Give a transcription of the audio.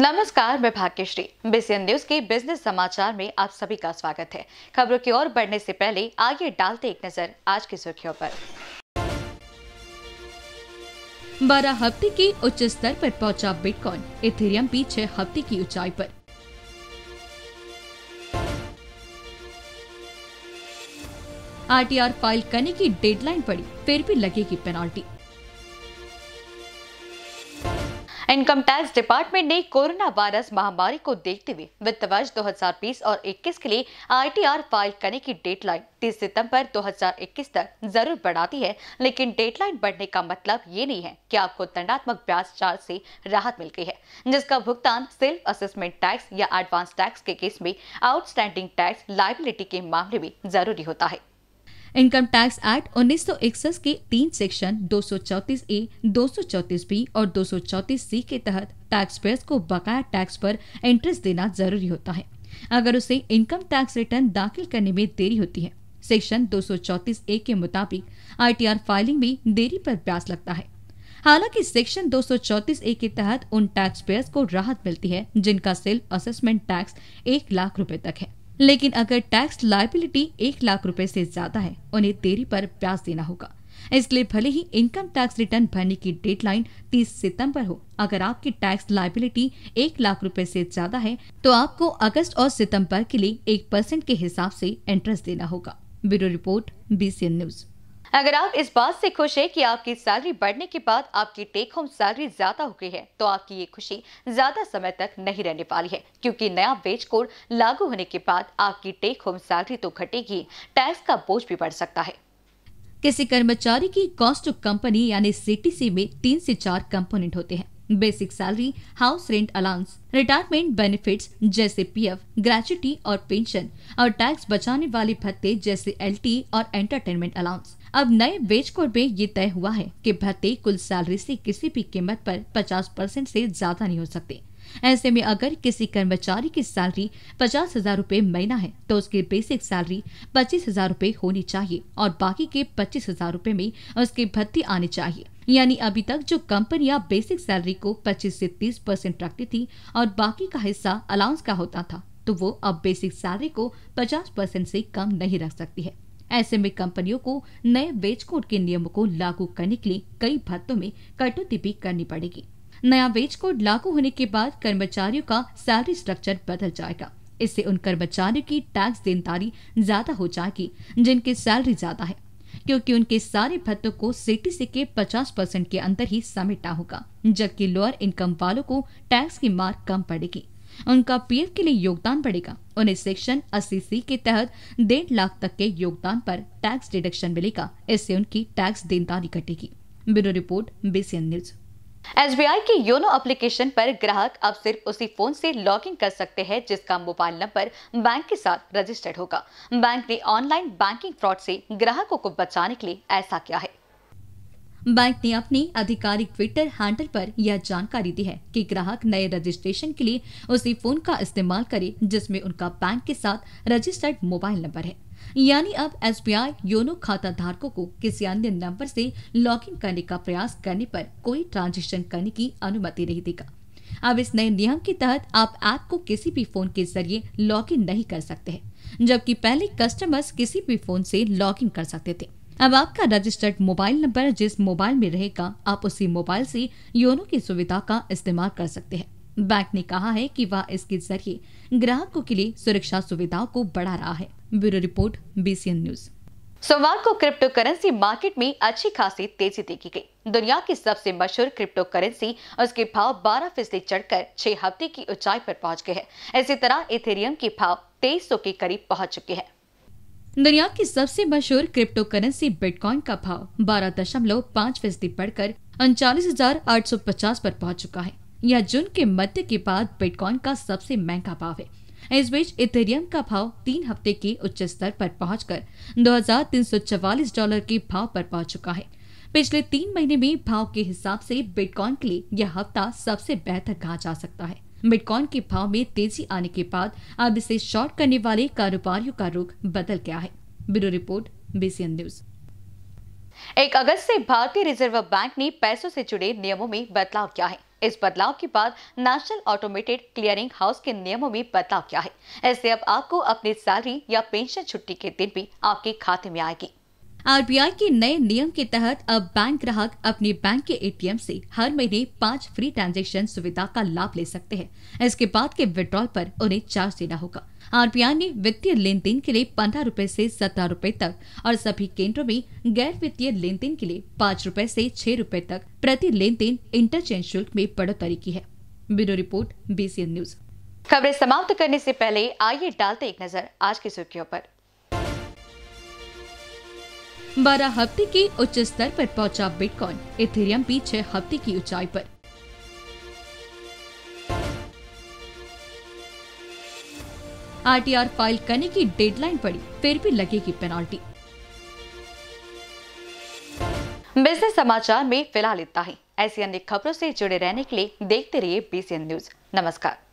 नमस्कार, मैं Bhagyashree. INBCN news के बिजनेस समाचार में आप सभी का स्वागत है। खबरों की ओर बढ़ने से पहले आगे डालते एक नजर आज की सुर्खियों पर। 12 हफ्ते के उच्च स्तर पर पहुंचा बिटकॉइन, इथेरियम भी 6 हफ्ते की ऊंचाई पर। आरटीआर फाइल करने की डेडलाइन बढ़ी, फिर भी लगेगी पेनाल्टी। इनकम टैक्स डिपार्टमेंट ने कोरोना वायरस महामारी को देखते हुए वित्त वर्ष 2020 और 21 के लिए आईटीआर फाइल करने की डेडलाइन 30 सितंबर 2021 तक जरूर बढ़ा दी है, लेकिन डेडलाइन बढ़ने का मतलब ये नहीं है कि आपको दंडात्मक ब्याज चार्ज से राहत मिल गई है, जिसका भुगतान सेल्फ असेसमेंट टैक्स या एडवांस टैक्स के केस में आउटस्टैंडिंग टैक्स लायबिलिटी के मामले में जरूरी होता है। इनकम टैक्स एक्ट 1961 के 3 सेक्शन 234 ए, 234 बी और 234 सी के तहत टैक्स पेयर्स को बकाया टैक्स पर इंटरेस्ट देना जरूरी होता है अगर उसे इनकम टैक्स रिटर्न दाखिल करने में देरी होती है। सेक्शन 234 ए के मुताबिक आईटीआर फाइलिंग में देरी पर ब्याज लगता है। हालांकि सेक्शन 234 ए के तहत उन टैक्स पेयर्स को राहत मिलती है जिनका सेल्फ असेसमेंट टैक्स 1 लाख रुपए तक है, लेकिन अगर टैक्स लायबिलिटी 1 लाख रुपए से ज्यादा है उन्हें देरी पर ब्याज देना होगा। इसलिए भले ही इनकम टैक्स रिटर्न भरने की डेडलाइन 30 सितंबर हो, अगर आपकी टैक्स लायबिलिटी 1 लाख रुपए से ज्यादा है तो आपको अगस्त और सितंबर के लिए 1% के हिसाब से इंटरेस्ट देना होगा। Bureau report, INBCN news. अगर आप इस बात से खुश हैं कि आपकी सैलरी बढ़ने के बाद आपकी टेक होम सैलरी ज्यादा हो गई है, तो आपकी ये खुशी ज्यादा समय तक नहीं रहने वाली है, क्योंकि नया वेज कोड लागू होने के बाद आपकी टेक होम सैलरी तो घटेगी, टैक्स का बोझ भी बढ़ सकता है। किसी कर्मचारी की कॉस्ट टू कंपनी यानी सीटीसी में 3 से 4 कंपोनेंट होते हैं। Basic salary, house rent allowance, retirement benefits जैसे पीएफ, ग्रेच्युटी और पेंशन और टैक्स बचाने वाले भत्ते जैसे एलटी और एंटरटेनमेंट अलाउंस। अब नए वेज कोड में ये तय हुआ है कि भत्ते कुल सैलरी से किसी भी कीमत पर 50% से ज्यादा नहीं हो सकते। ऐसे में अगर किसी कर्मचारी की सैलरी 50,000 रुपए महीना है तो उसकी बेसिक सैलरी 25,000 रुपए होनी चाहिए और बाकी के 25,000 रुपए में उसके भत्ते आने चाहिए। यानी अभी तक जो कंपनियां बेसिक सैलरी को 25 से 30% रखती थी और बाकी का हिस्सा अलाउंस का होता था, तो वो अब बेसिक सैलरी को 50% से कम नहीं रख सकती है। ऐसे में कंपनियों को नए वेज कोड के नियमों को लागू करने के लिए कई भत्तों में कटौती भी करनी पड़ेगी। नया वेज कोड लागू होने के बाद कर्मचारियों का सैलरी स्ट्रक्चर बदल जाएगा। इससे उन कर्मचारियों की टैक्स देनदारी ज्यादा हो जाएगी जिनकी सैलरी ज्यादा है, क्योंकि उनके सारे भत्तों को सीटीसी के 50% के अंदर ही समेटना होगा, जबकि लोअर इनकम वालों को टैक्स की मार कम पड़ेगी। उनका पीएफ के लिए योगदान बढ़ेगा। उन्हें सेक्शन 80 सी के तहत 1.5 लाख तक के योगदान पर टैक्स डिडक्शन मिलेगा। इससे उनकी टैक्स देनदारी घटेगी। Bureau report, INBCN news. SBI के योनो एप्लीकेशन पर ग्राहक अब सिर्फ उसी फोन से लॉगिन कर सकते हैं जिसका मोबाइल नंबर बैंक के साथ रजिस्टर्ड होगा। बैंक ने ऑनलाइन बैंकिंग फ्रॉड से ग्राहकों को बचाने के लिए ऐसा किया है। बैंक ने अपने आधिकारिक ट्विटर हैंडल पर यह जानकारी दी है कि ग्राहक नए रजिस्ट्रेशन के लिए उसी फोन का इस्तेमाल करे जिसमें उनका बैंक के साथ रजिस्टर्ड मोबाइल नंबर है। यानी अब एसबीआई योनो खाता धारकों को किसी अन्य नंबर से लॉगिन करने का प्रयास करने पर कोई ट्रांजैक्शन करने की अनुमति नहीं देगा। अब इस नए नियम के तहत आप ऐप को किसी भी फोन के जरिए लॉगिन नहीं कर सकते हैं, जबकि पहले कस्टमर्स किसी भी फोन से लॉगिन कर सकते थे। अब आपका रजिस्टर्ड मोबाइल नंबर जिस मोबाइल में रहेगा, आप उसी मोबाइल से योनो की सुविधा का इस्तेमाल कर सकते हैं। बैंक ने कहा है कि वह इसके जरिए ग्राहकों के लिए सुरक्षा सुविधाओं को बढ़ा रहा है। Bureau report, INBCN news. सोमवार को क्रिप्टो करेंसी मार्केट में अच्छी खासी तेजी देखी गई। दुनिया की सबसे मशहूर क्रिप्टो करेंसी उसके भाव 12% चढ़कर 6 हफ्ते की ऊंचाई पर पहुंच गए हैं। इसी तरह इथेरियम के भाव 2300 के करीब पहुँच चुके हैं। दुनिया की सबसे मशहूर क्रिप्टो करेंसी बिटकॉइन का भाव 12.5% बढ़कर 39,850 पर पहुंच चुका है। यह जून के मध्य के बाद बिटकॉइन का सबसे महंगा भाव है। इस बीच इथेरियम का भाव 3 हफ्ते के उच्च स्तर पर पहुंचकर $2,344 के भाव पर पहुंच चुका है। पिछले 3 महीने में भाव के हिसाब से बिटकॉइन के लिए यह हफ्ता सबसे बेहतर कहा जा सकता है। बिटकॉइन के भाव में तेजी आने के बाद अब इसे शॉर्ट करने वाले कारोबारियों का रुख बदल गया है। Bureau report, INBCN news. 1 अगस्त से भारतीय रिजर्व बैंक ने पैसों से जुड़े नियमों में बदलाव किया है। इस बदलाव के बाद नेशनल ऑटोमेटेड क्लियरिंग हाउस के नियमों में बदलाव किया है। ऐसे अब आपको अपनी सैलरी या पेंशन छुट्टी के दिन भी आपके खाते में आएगी। आरबीआई के नए नियम के तहत अब बैंक ग्राहक अपने बैंक के एटीएम से हर महीने 5 फ्री ट्रांजैक्शन सुविधा का लाभ ले सकते हैं। इसके बाद के विड्रॉल पर उन्हें चार्ज देना होगा। आरबीआई ने वित्तीय लेन देन के लिए 15 रुपए से 17 रुपए तक और सभी केंद्रों में गैर वित्तीय लेन देन के लिए 5 रुपए से 6 रुपए तक प्रति लेन देन इंटरचेंज शुल्क में बढ़ोतरी की है। Bureau report INBCN news. खबरें समाप्त करने से पहले आइए डालते एक नजर आज की सुर्खियों पर। 12 हफ्ते के उच्च स्तर पर पहुंचा बिटकॉइन, इथेरियम भी 6 हफ्ते की ऊंचाई पर। आरटीआर फाइल करने की डेडलाइन बढ़ी, फिर भी लगेगी पेनाल्टी। बिजनेस समाचार में फिलहाल इतना ही। ऐसी अन्य खबरों से जुड़े रहने के लिए देखते रहिए INBCN न्यूज। नमस्कार।